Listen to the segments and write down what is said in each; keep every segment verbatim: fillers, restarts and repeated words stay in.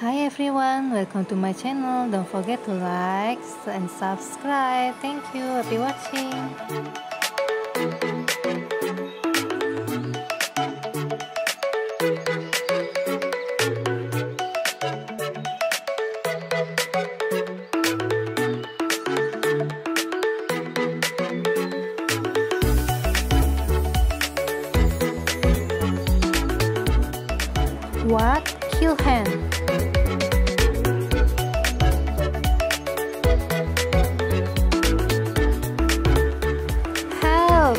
Hi everyone, welcome to my channel. Don't forget to like and subscribe. Thank you, happy watching. What? Kill hand. Help! Oh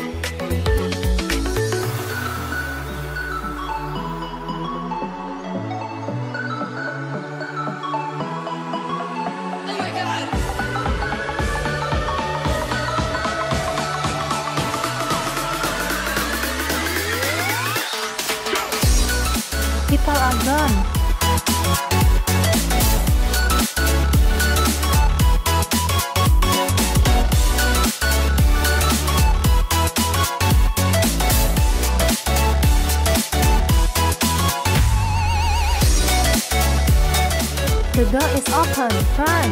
my God! People are gone. The door is open, run!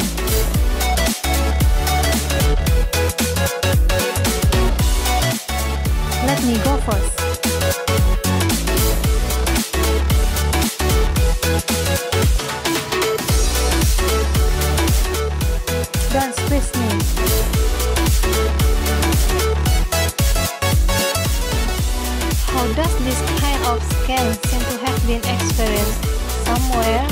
Let me go first. Dance with me. How does this kind of scam seem to have been experienced somewhere?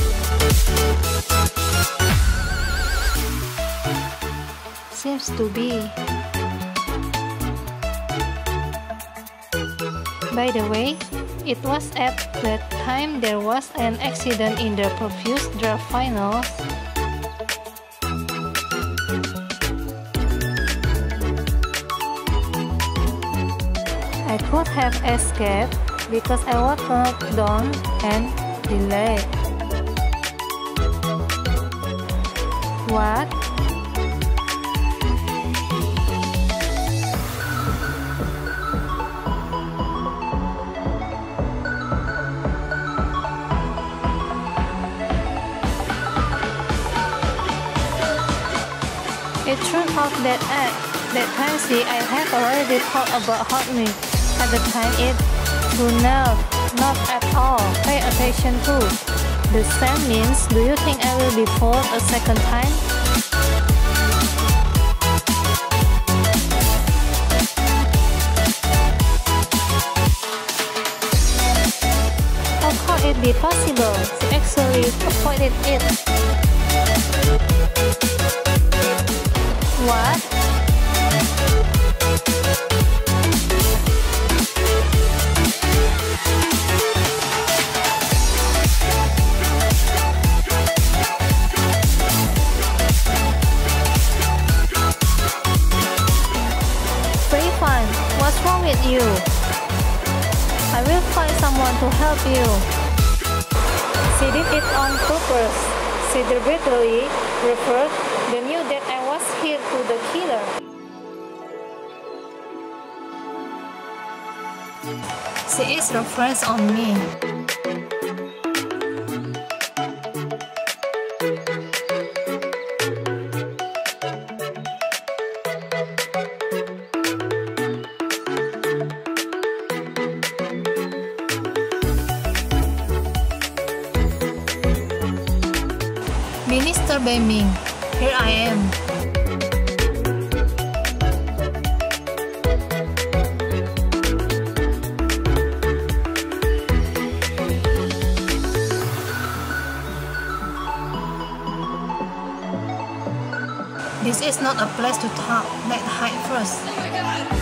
Seems to be. By the way, it was at that time there was an accident in the previous draft finals. I could have escaped because I was knocked down and delayed. What? It turned out that at that time, see, I have already talked about hot milk. At the time it do not, not at all, pay attention to. The same means, do you think I will be fooled a second time? How could it be possible to actually avoid it? What? What's wrong with you? I will find someone to help you. She did it on purpose. She deliberately referred the knew that I was here to the killer. She is reference on me. Minister Bei Ming, here I am. This is not a place to talk. Let's hide first. Oh my God.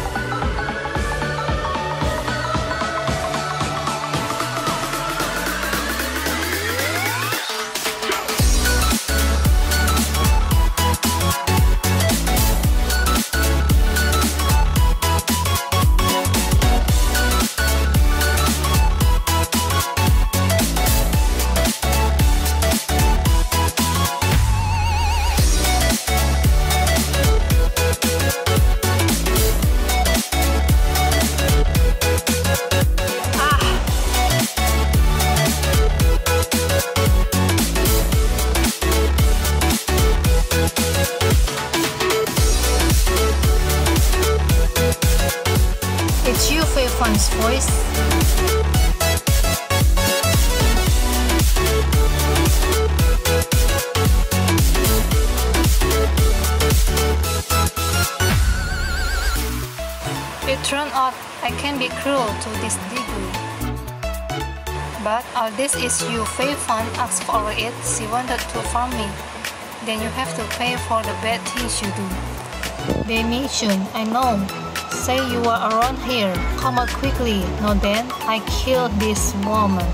his voice. Turn off, I can be cruel to this degree. But all this is you. Fei Fan asked for it. She wanted to farm me. Then you have to pay for the bad things you do. They mentioned, I know. Say you are around here. Come out quickly. No, then I killed this woman.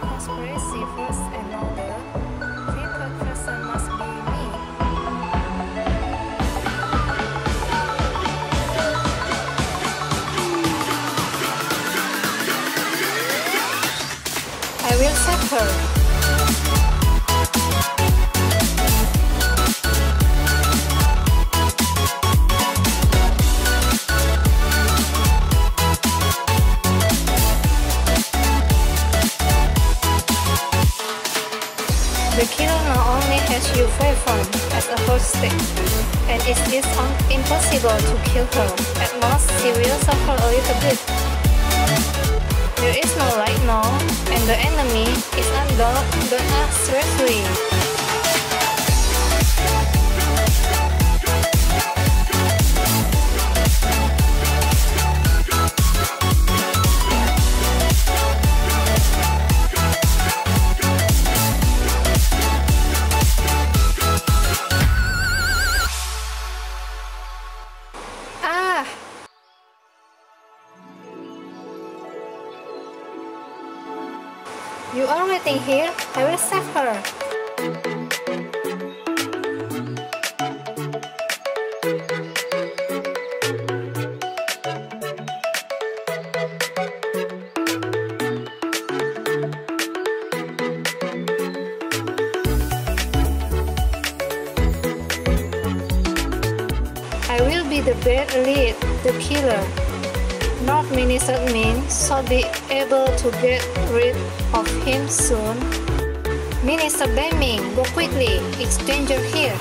Conspiracy first and order, favorite person must be me. I will suffer. The killer now only has Yu Fei Fan as a hostage, and it is impossible to kill her. At most, she will suffer a little bit. There is no light now, and the enemy is under the nursery. You are waiting here, I will suffer. I will be the bad lead, the killer. North Minister Min should be able to get rid of him soon. Minister Beming, go quickly, it's danger here.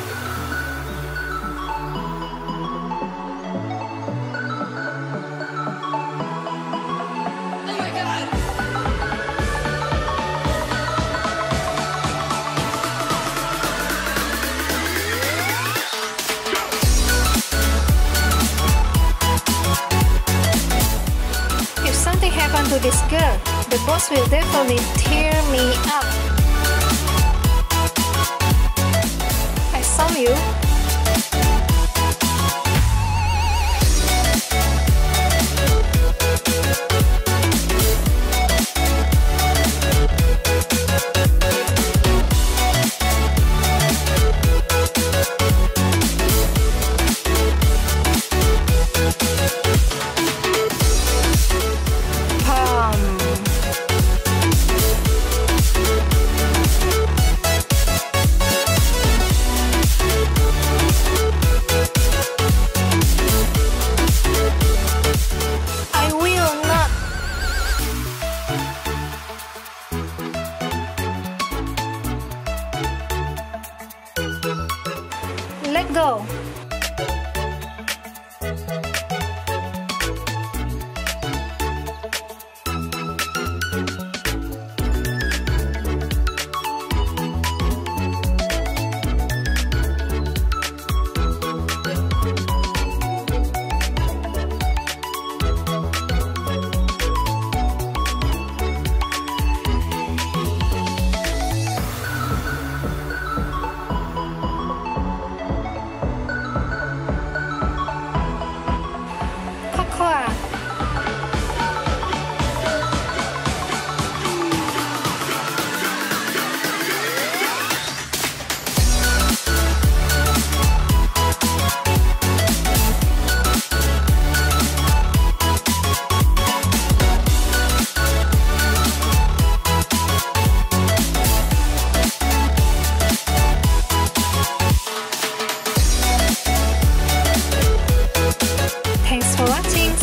Happen to this girl, the boss will definitely tear me up. I saw you. Let go.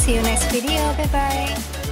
See you next video. Bye bye.